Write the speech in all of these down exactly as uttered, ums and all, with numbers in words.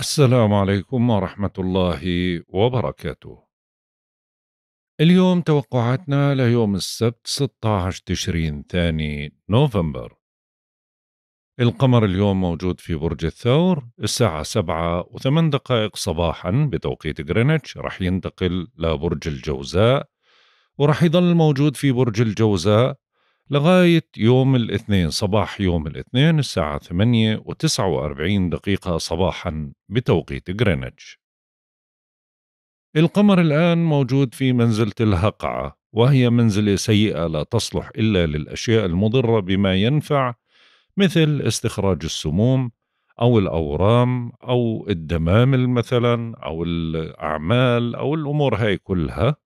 السلام عليكم ورحمة الله وبركاته. اليوم توقعاتنا ليوم السبت ستة عشر تشرين ثاني نوفمبر. القمر اليوم موجود في برج الثور الساعة سبعة وثمان دقائق صباحا بتوقيت غرينتش، رح ينتقل لبرج الجوزاء ورح يضل موجود في برج الجوزاء لغاية يوم الاثنين صباح يوم الاثنين الساعة ثمانية وتسعة وأربعين دقيقة صباحا بتوقيت غرينتش. القمر الآن موجود في منزلة الهقعة، وهي منزلة سيئة لا تصلح إلا للأشياء المضرة بما ينفع، مثل استخراج السموم أو الأورام أو الدمامل مثلا أو الأعمال أو الأمور هاي كلها،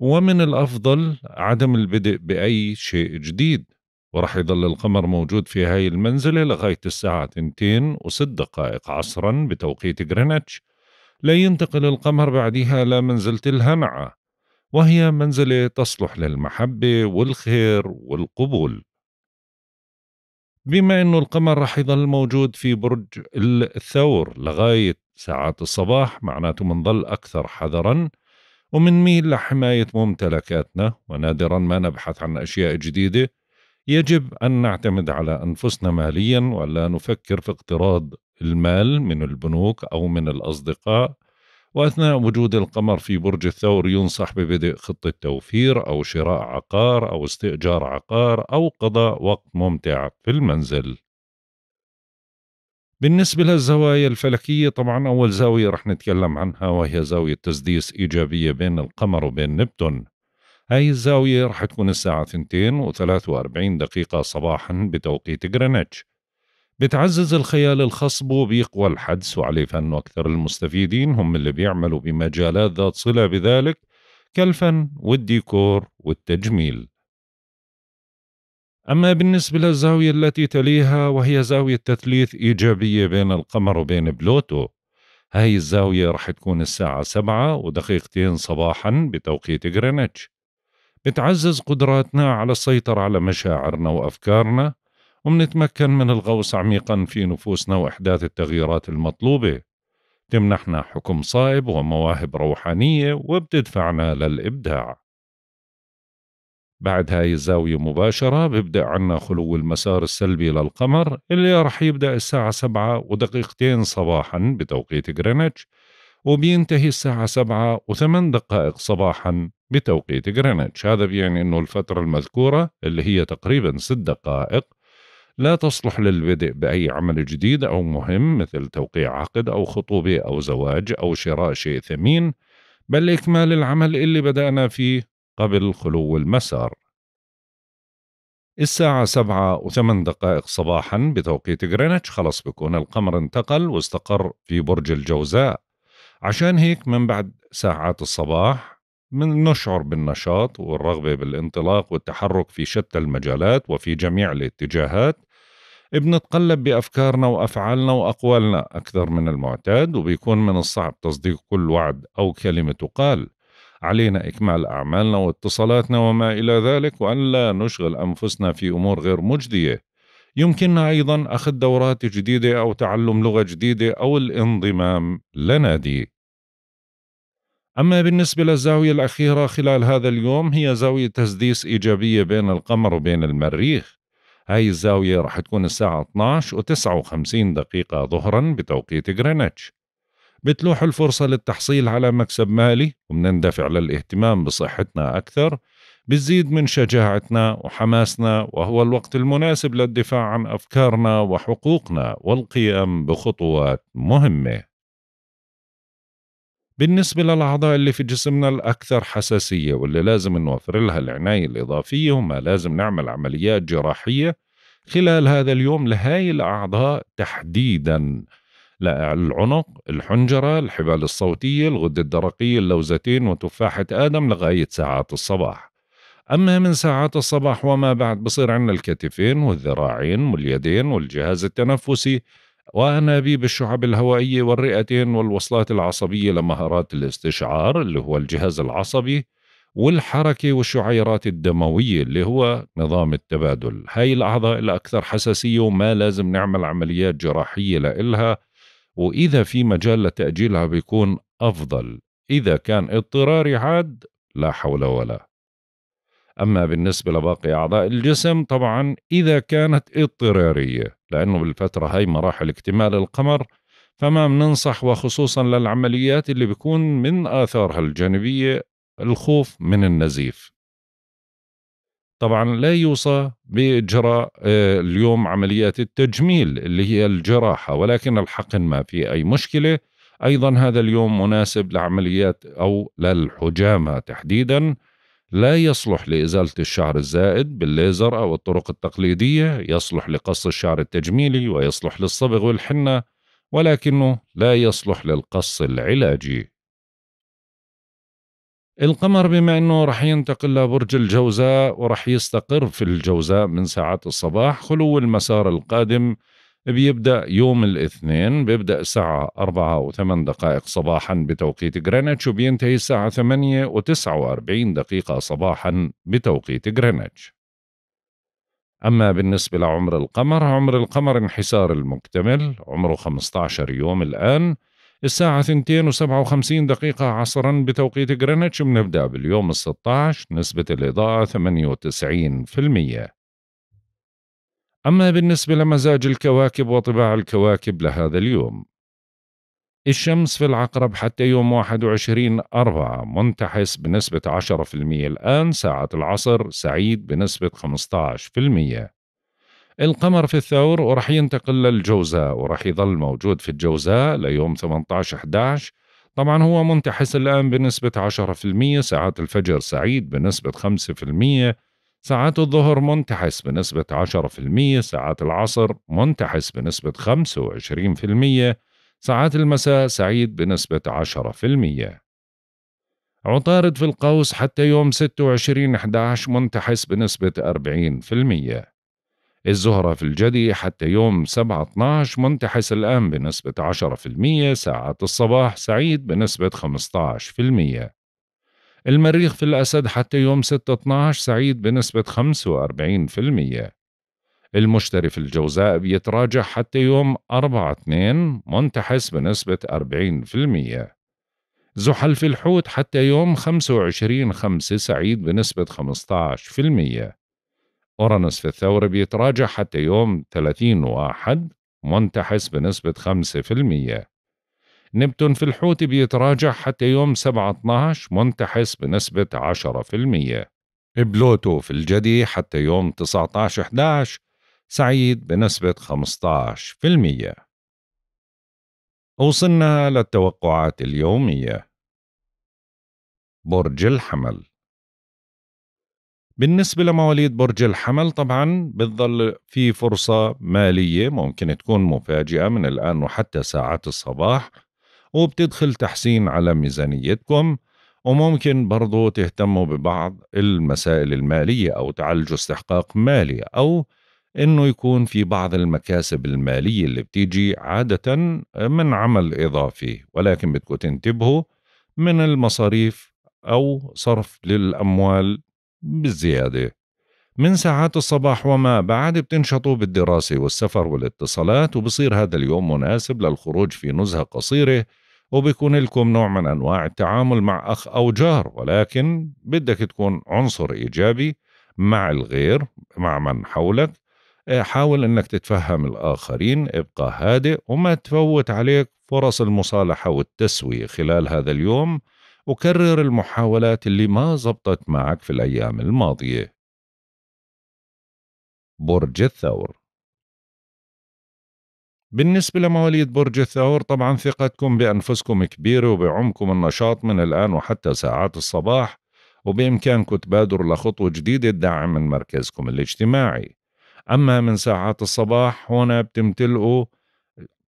ومن الأفضل عدم البدء بأي شيء جديد. ورح يظل القمر موجود في هاي المنزلة لغاية الساعة اثنتين وست دقائق عصرا بتوقيت غرينتش. لا ينتقل القمر بعدها لمنزلة الهمعة، وهي منزلة تصلح للمحبة والخير والقبول. بما أنه القمر رح يظل موجود في برج الثور لغاية ساعات الصباح، معناته منظل أكثر حذراً ومنميل لحماية ممتلكاتنا، ونادراً ما نبحث عن أشياء جديدة. يجب أن نعتمد على أنفسنا مالياً ولا نفكر في اقتراض المال من البنوك أو من الأصدقاء. وأثناء وجود القمر في برج الثور ينصح ببدء خطة توفير أو شراء عقار أو استئجار عقار أو قضاء وقت ممتع في المنزل. بالنسبة للزوايا الفلكية، طبعا أول زاوية رح نتكلم عنها وهي زاوية تسديس إيجابية بين القمر وبين نبتون. هاي الزاوية رح تكون الساعة اثنتين وثلاثة وأربعين دقيقة صباحا بتوقيت غرينتش. بتعزز الخيال الخصب وبيقوى الحدس، وعليه فانه أكثر المستفيدين هم اللي بيعملوا بمجالات ذات صلة بذلك كالفن والديكور والتجميل. أما بالنسبة للزاوية التي تليها وهي زاوية تثليث إيجابية بين القمر وبين بلوتو، هاي الزاوية رح تكون الساعة سبعة ودقيقتين صباحا بتوقيت غرينتش. بتعزز قدراتنا على السيطرة على مشاعرنا وأفكارنا، ومنتمكن من الغوص عميقا في نفوسنا وإحداث التغييرات المطلوبة. تمنحنا حكم صائب ومواهب روحانية وبتدفعنا للإبداع. بعد هاي الزاوية مباشرة بيبدأ عنا خلو المسار السلبي للقمر اللي رح يبدأ الساعة سبعة ودقيقتين صباحا بتوقيت غرينتش وبينتهي الساعة سبعة وثمان دقائق صباحا بتوقيت غرينتش. هذا بيعني أنه الفترة المذكورة اللي هي تقريبا ست دقائق لا تصلح للبدء بأي عمل جديد أو مهم، مثل توقيع عقد أو خطوبة أو زواج أو شراء شيء ثمين، بل إكمال العمل اللي بدأنا فيه قبل خلو المسار. الساعة سبعة وثمان دقائق صباحا بتوقيت غرينتش خلص بكون القمر انتقل واستقر في برج الجوزاء. عشان هيك من بعد ساعات الصباح من نشعر بالنشاط والرغبة بالانطلاق والتحرك في شتى المجالات وفي جميع الاتجاهات. بنتقلب بأفكارنا وأفعالنا وأقوالنا أكثر من المعتاد، وبيكون من الصعب تصديق كل وعد أو كلمة تقال. علينا إكمال أعمالنا واتصالاتنا وما إلى ذلك، وأن لا نشغل أنفسنا في أمور غير مجدية. يمكننا أيضا أخذ دورات جديدة أو تعلم لغة جديدة أو الانضمام لنادي. أما بالنسبة للزاوية الأخيرة خلال هذا اليوم هي زاوية تسديس إيجابية بين القمر وبين المريخ. هاي الزاوية رح تكون الساعة اثنتين عشرة وتسعة وخمسين دقيقة ظهرا بتوقيت غرينتش. بتلوح الفرصة للتحصيل على مكسب مالي، ومنندفع للاهتمام بصحتنا أكثر، بتزيد من شجاعتنا وحماسنا، وهو الوقت المناسب للدفاع عن أفكارنا وحقوقنا والقيام بخطوات مهمة. بالنسبة للأعضاء اللي في جسمنا الأكثر حساسية واللي لازم نوفر لها العناية الإضافية، وما لازم نعمل عمليات جراحية خلال هذا اليوم لهاي الأعضاء تحديداً: للعنق، الحنجرة، الحبال الصوتية، الغدة الدرقية، اللوزتين وتفاحة آدم لغاية ساعات الصباح. أما من ساعات الصباح وما بعد بصير عنا الكتفين والذراعين واليدين والجهاز التنفسي وأنابيب الشعب الهوائية والرئتين والوصلات العصبية لمهارات الاستشعار اللي هو الجهاز العصبي والحركة والشعيرات الدموية اللي هو نظام التبادل. هاي الأعضاء الأكثر حساسية وما لازم نعمل عمليات جراحية لإلها، وإذا في مجال لتأجيلها بيكون أفضل. إذا كان اضطراري عاد لا حول ولا. أما بالنسبة لباقي أعضاء الجسم طبعا إذا كانت اضطرارية، لأنه بالفترة هاي مراحل اكتمال القمر، فما بننصح، وخصوصا للعمليات اللي بيكون من آثارها الجانبية الخوف من النزيف. طبعا لا يوصى بإجراء اليوم عمليات التجميل اللي هي الجراحة، ولكن الحقن ما في أي مشكلة. أيضا هذا اليوم مناسب لعمليات أو للحجامة تحديدا. لا يصلح لإزالة الشعر الزائد بالليزر أو الطرق التقليدية، يصلح لقص الشعر التجميلي ويصلح للصبغ والحنة، ولكنه لا يصلح للقص العلاجي. القمر بما أنه رح ينتقل لبرج الجوزاء ورح يستقر في الجوزاء من ساعات الصباح، خلو المسار القادم بيبدأ يوم الاثنين، بيبدأ الساعة أربعة وثمان دقائق صباحا بتوقيت جرينتش، وبينتهي الساعة ثمانية وتسعة وأربعين دقيقة صباحا بتوقيت جرينتش. أما بالنسبة لعمر القمر، عمر القمر انحسار المكتمل، عمره خمسة عشر يوم الآن، الساعة ثنتين وسبعة وخمسين دقيقة عصرا بتوقيت جرينتش، بنبدأ باليوم الستة عشر، نسبة الإضاءة ثمانية وتسعين بالمية. أما بالنسبة لمزاج الكواكب وطباع الكواكب لهذا اليوم، الشمس في العقرب حتى يوم واحد وعشرين أربعة منتحس بنسبة عشرة بالمية الآن، ساعة العصر سعيد بنسبة خمسة عشر بالمية. القمر في الثور ورح ينتقل للجوزاء ورح يظل موجود في الجوزاء ليوم ثمانية عشر أحد عشر، طبعا هو منتحس الآن بنسبة عشرة بالمية، ساعات الفجر سعيد بنسبة خمسة بالمية، ساعات الظهر منتحس بنسبة عشرة بالمية، ساعات العصر منتحس بنسبة خمسة وعشرين بالمية، ساعات المساء سعيد بنسبة عشرة بالمية. عطارد في القوس حتى يوم ستة وعشرين أحد عشر منتحس بنسبة أربعين بالمية. الزهرة في الجدي حتى يوم سبعة اثنعش منتحس الآن بنسبة عشرة بالمية، ساعات الصباح سعيد بنسبة خمسة عشر بالمية. المريخ في الأسد حتى يوم ستة اثنعش سعيد بنسبة خمسة وأربعين بالمية. المشتري في الجوزاء بيتراجع حتى يوم أربعة اثنين منتحس بنسبة أربعين بالمية. زحل في الحوت حتى يوم خمسة وعشرين خمسة سعيد بنسبة خمسة عشر بالمية. أورانوس في الثور بيتراجع حتى يوم ثلاثين واحد منتحس بنسبة خمسة بالمية. نبتون في الحوت بيتراجع حتى يوم سبعة اثنعش منتحس بنسبة عشرة بالمية. بلوتو في الجدي حتى يوم تسعة عشر أحد عشر سعيد بنسبة خمسة عشر بالمية. وصلنا للتوقعات اليومية. برج الحمل، بالنسبة لمواليد برج الحمل طبعا بتظل في فرصة مالية ممكن تكون مفاجئة من الآن وحتى ساعات الصباح، وبتدخل تحسين على ميزانيتكم، وممكن برضو تهتموا ببعض المسائل المالية أو تعالجوا استحقاق مالي، أو إنه يكون في بعض المكاسب المالية اللي بتيجي عادة من عمل إضافي، ولكن بدكم تنتبهوا من المصاريف أو صرف للأموال بالزيادة. من ساعات الصباح وما بعد بتنشطوا بالدراسة والسفر والاتصالات، وبصير هذا اليوم مناسب للخروج في نزهة قصيرة، وبيكون لكم نوع من أنواع التعامل مع أخ أو جار، ولكن بدك تكون عنصر إيجابي مع الغير، مع من حولك. حاول أنك تتفهم الآخرين، ابقى هادئ، وما تفوت عليك فرص المصالحة والتسوية خلال هذا اليوم، وكرر المحاولات اللي ما زبطت معك في الأيام الماضية. برج الثور، بالنسبة لمواليد برج الثور طبعا ثقتكم بأنفسكم كبيرة، وبعمكم النشاط من الآن وحتى ساعات الصباح، وبإمكانكم تبادروا لخطوة جديدة تدعم من مركزكم الاجتماعي. أما من ساعات الصباح هنا بتمتلئوا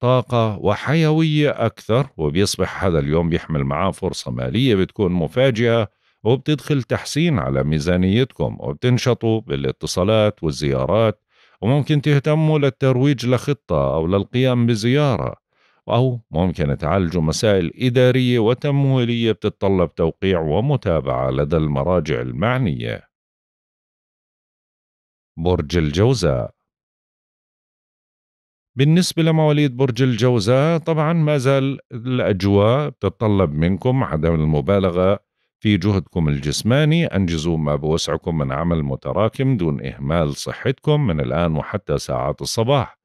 طاقة وحيوية أكثر، وبيصبح هذا اليوم بيحمل معاه فرصة مالية بتكون مفاجئة، وبتدخل تحسين على ميزانيتكم، وبتنشطوا بالاتصالات والزيارات، وممكن تهتموا للترويج لخطة أو للقيام بزيارة، أو ممكن تعالجوا مسائل إدارية وتمويلية بتتطلب توقيع ومتابعة لدى المراجع المعنية. برج الجوزاء، بالنسبة لمواليد برج الجوزاء طبعا ما زال الأجواء بتتطلب منكم عدم المبالغة في جهدكم الجسماني، أنجزوا ما بوسعكم من عمل متراكم دون إهمال صحتكم من الآن وحتى ساعات الصباح.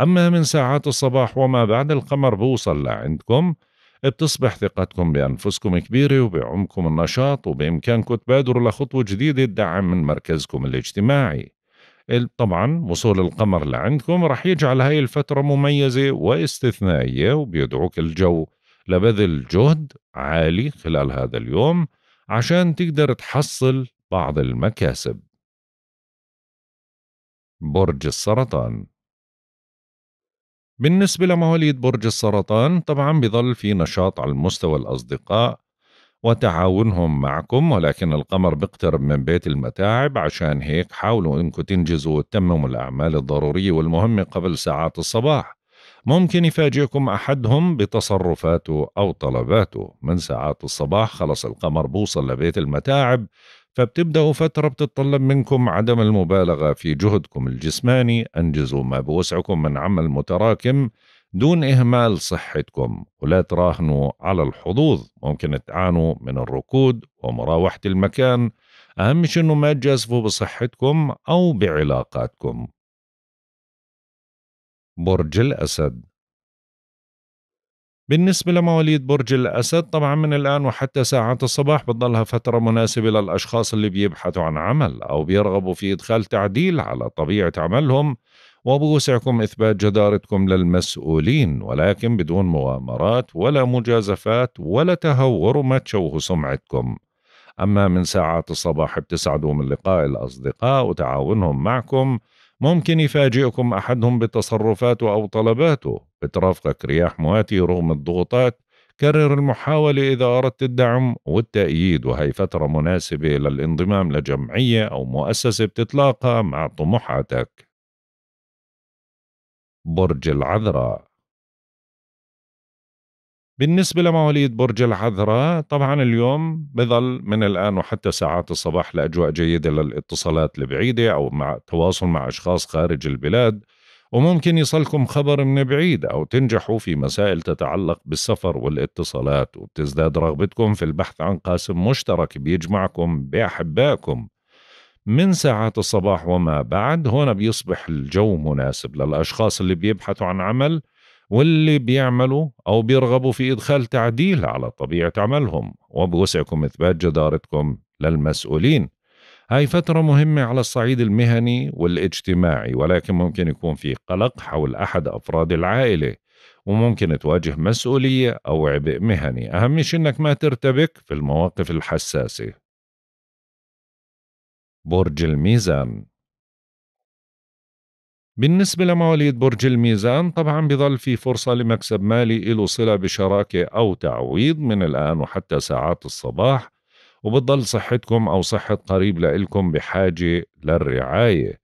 أما من ساعات الصباح وما بعد القمر بوصل لعندكم، بتصبح ثقتكم بأنفسكم كبيرة وبعمكم النشاط، وبإمكانكم تبادروا لخطوة جديدة الدعم من مركزكم الاجتماعي. طبعا وصول القمر لعندكم رح يجعل هاي الفترة مميزة واستثنائية، وبيدعوك الجو لبذل جهد عالي خلال هذا اليوم عشان تقدر تحصل بعض المكاسب. برج السرطان، بالنسبة لمواليد برج السرطان طبعا بظل في نشاط على مستوى الأصدقاء وتعاونهم معكم، ولكن القمر بيقترب من بيت المتاعب، عشان هيك حاولوا انكم تنجزوا وتتمموا الأعمال الضرورية والمهمة قبل ساعات الصباح. ممكن يفاجئكم أحدهم بتصرفاته أو طلباته. من ساعات الصباح خلص القمر بوصل لبيت المتاعب، فبتبدأوا فترة بتتطلب منكم عدم المبالغة في جهدكم الجسماني، أنجزوا ما بوسعكم من عمل متراكم دون إهمال صحتكم، ولا تراهنوا على الحظوظ، ممكن تعانوا من الركود ومراوحة المكان، أهم شيء إنه ما تجازفوا بصحتكم أو بعلاقاتكم. برج الأسد، بالنسبة لمواليد برج الأسد طبعا من الآن وحتى ساعات الصباح بتضلها فترة مناسبة للأشخاص اللي بيبحثوا عن عمل أو بيرغبوا في إدخال تعديل على طبيعة عملهم، وبوسعكم إثبات جدارتكم للمسؤولين، ولكن بدون مغامرات ولا مجازفات ولا تهور وما تشوهوا سمعتكم. أما من ساعات الصباح بتسعدوا من لقاء الأصدقاء وتعاونهم معكم، ممكن يفاجئكم أحدهم بتصرفاته أو طلباته، بترافقك رياح مواتي رغم الضغوطات، كرر المحاولة إذا أردت الدعم والتأييد، وهي فترة مناسبة للانضمام لجمعية أو مؤسسة بتتلاقى مع طموحاتك. برج العذراء، بالنسبة لمواليد برج العذراء طبعا اليوم بظل من الآن وحتى ساعات الصباح لأجواء جيدة للاتصالات البعيدة أو مع تواصل مع أشخاص خارج البلاد، وممكن يصلكم خبر من بعيد أو تنجحوا في مسائل تتعلق بالسفر والاتصالات، وبتزداد رغبتكم في البحث عن قاسم مشترك بيجمعكم بأحبائكم. من ساعات الصباح وما بعد هنا بيصبح الجو مناسب للأشخاص اللي بيبحثوا عن عمل واللي بيعملوا أو بيرغبوا في إدخال تعديل على طبيعة عملهم، وبوسعكم إثبات جدارتكم للمسؤولين. هاي فترة مهمة على الصعيد المهني والاجتماعي، ولكن ممكن يكون في قلق حول أحد أفراد العائلة، وممكن تواجه مسؤولية أو عبء مهني، أهم شيء إنك ما ترتبك في المواقف الحساسة. برج الميزان، بالنسبة لمواليد برج الميزان طبعا بظل في فرصة لمكسب مالي إله صلة بشراكة أو تعويض من الآن وحتى ساعات الصباح، وبتضل صحتكم أو صحة قريب لإلكم بحاجة للرعاية،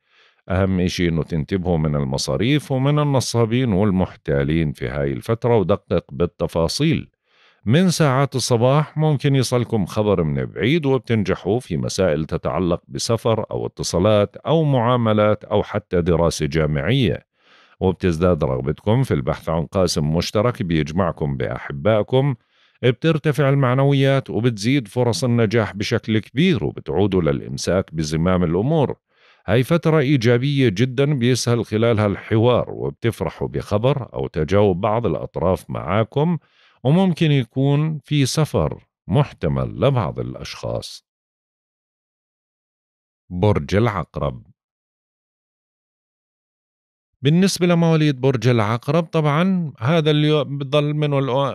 أهم إشي إنه تنتبهوا من المصاريف ومن النصابين والمحتالين في هاي الفترة، ودقق بالتفاصيل. من ساعات الصباح ممكن يصلكم خبر من بعيد، وبتنجحوا في مسائل تتعلق بسفر أو اتصالات أو معاملات أو حتى دراسة جامعية، وبتزداد رغبتكم في البحث عن قاسم مشترك بيجمعكم بأحبائكم، بترتفع المعنويات وبتزيد فرص النجاح بشكل كبير، وبتعودوا للإمساك بزمام الأمور. هاي فترة إيجابية جدا بيسهل خلالها الحوار، وبتفرحوا بخبر أو تجاوب بعض الأطراف معاكم، وممكن يكون في سفر محتمل لبعض الأشخاص. برج العقرب، بالنسبة لمواليد برج العقرب طبعا هذا اليوم بضل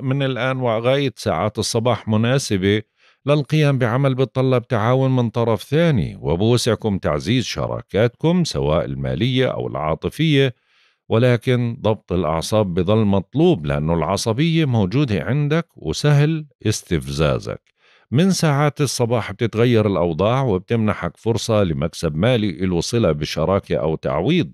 من الآن وغاية ساعات الصباح مناسبة للقيام بعمل بتطلب تعاون من طرف ثاني، وبوسعكم تعزيز شراكاتكم سواء المالية أو العاطفية، ولكن ضبط الأعصاب بظل مطلوب لأنه العصبية موجودة عندك وسهل استفزازك. من ساعات الصباح بتتغير الأوضاع، وبتمنحك فرصة لمكسب مالي إله صلة بشراكة أو تعويض،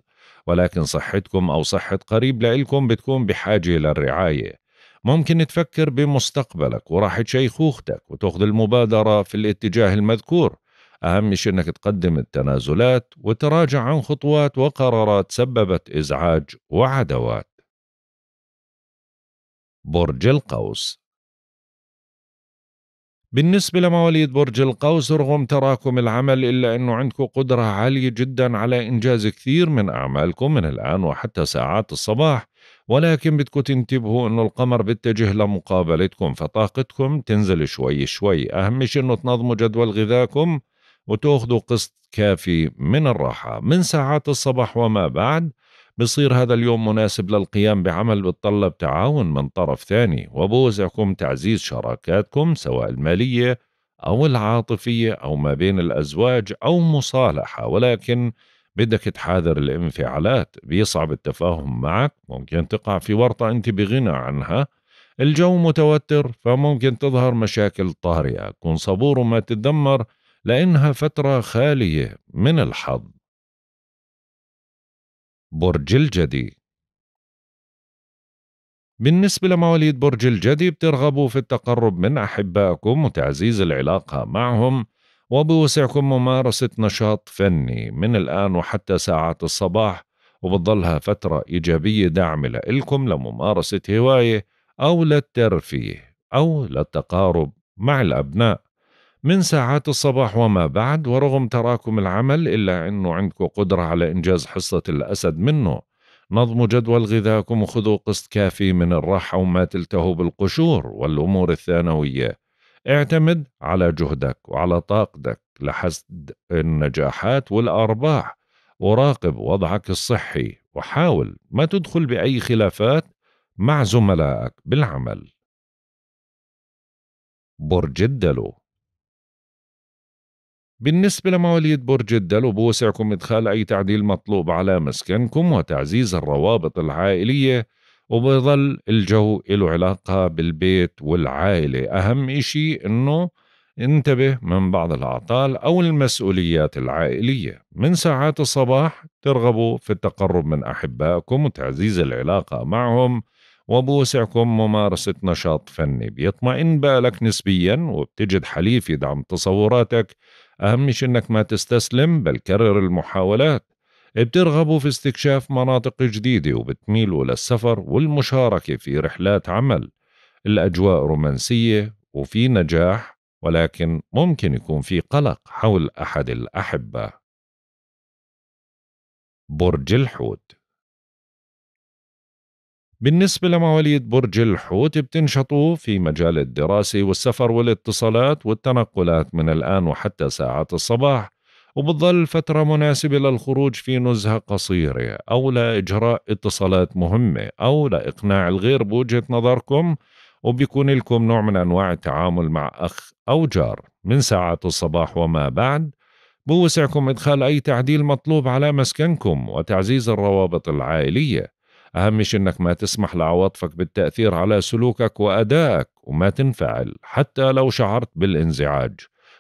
ولكن صحتكم أو صحة قريب لإلكم بتكون بحاجة للرعاية، ممكن تفكر بمستقبلك وراحة شيخوختك وتأخذ المبادرة في الاتجاه المذكور، أهم شيء أنك تقدم التنازلات وتراجع عن خطوات وقرارات سببت إزعاج وعدوات. برج القوس. بالنسبة لمواليد برج القوس، رغم تراكم العمل إلا أنه عندكم قدرة عالية جدا على إنجاز كثير من أعمالكم من الآن وحتى ساعات الصباح، ولكن بدكم تنتبهوا أنه القمر بيتجه لمقابلتكم فطاقتكم تنزل شوي شوي. أهم شيء أنه تنظموا جدول غذاكم وتأخذوا قسط كافي من الراحة. من ساعات الصباح وما بعد بصير هذا اليوم مناسب للقيام بعمل بتطلب تعاون من طرف ثاني، وبوسعكم تعزيز شراكاتكم سواء المالية أو العاطفية أو ما بين الأزواج أو مصالحة، ولكن بدك تحاذر الانفعالات. بيصعب التفاهم معك، ممكن تقع في ورطة أنت بغنى عنها. الجو متوتر فممكن تظهر مشاكل طارئة. كن صبور وما تتذمر لأنها فترة خالية من الحظ. برج الجدي. بالنسبة لمواليد برج الجدي، بترغبوا في التقرب من أحبائكم وتعزيز العلاقة معهم، وبوسعكم ممارسة نشاط فني من الآن وحتى ساعات الصباح، وبتظلها فترة إيجابية داعمة لكم لممارسة هواية أو للترفيه أو للتقارب مع الأبناء. من ساعات الصباح وما بعد، ورغم تراكم العمل إلا أنه عندكم قدرة على إنجاز حصة الأسد منه. نظموا جدول غذاكم وخذوا قسط كافي من الراحة وما تلتهوا بالقشور والأمور الثانوية. اعتمد على جهدك وعلى طاقتك لحصد النجاحات والأرباح، وراقب وضعك الصحي وحاول ما تدخل بأي خلافات مع زملائك بالعمل. برج الدلو. بالنسبة لمواليد برج الدلو، بوسعكم إدخال أي تعديل مطلوب على مسكنكم وتعزيز الروابط العائلية، وبيظل الجو له علاقة بالبيت والعائلة. أهم إشي إنه انتبه من بعض الأعطال أو المسؤوليات العائلية. من ساعات الصباح ترغبوا في التقرب من أحبائكم وتعزيز العلاقة معهم، وبوسعكم ممارسة نشاط فني. بيطمئن بالك نسبيا وبتجد حليف يدعم تصوراتك. أهم شيء إنك ما تستسلم بل كرر المحاولات. بترغبوا في استكشاف مناطق جديدة وبتميلوا للسفر والمشاركة في رحلات عمل. الأجواء رومانسية وفي نجاح، ولكن ممكن يكون في قلق حول أحد الأحبة. برج الحوت. بالنسبة لمواليد برج الحوت، بتنشطوا في مجال الدراسة والسفر والاتصالات والتنقلات من الآن وحتى ساعات الصباح، وبتظل فترة مناسبة للخروج في نزهة قصيرة أو لإجراء اتصالات مهمة أو لإقناع الغير بوجهة نظركم، وبيكون لكم نوع من أنواع التعامل مع أخ أو جار. من ساعات الصباح وما بعد بوسعكم إدخال أي تعديل مطلوب على مسكنكم وتعزيز الروابط العائلية. أهم شيء إنك ما تسمح لعواطفك بالتأثير على سلوكك وأدائك، وما تنفعل حتى لو شعرت بالانزعاج،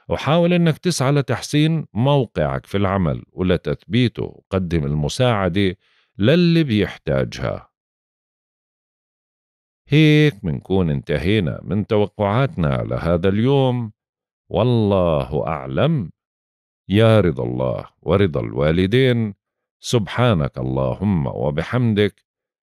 وحاول إنك تسعى لتحسين موقعك في العمل ولتثبيته، وقدم المساعدة للي بيحتاجها. هيك بنكون انتهينا من توقعاتنا لهذا اليوم، والله أعلم. يا رضا الله ورضا الوالدين. سبحانك اللهم وبحمدك،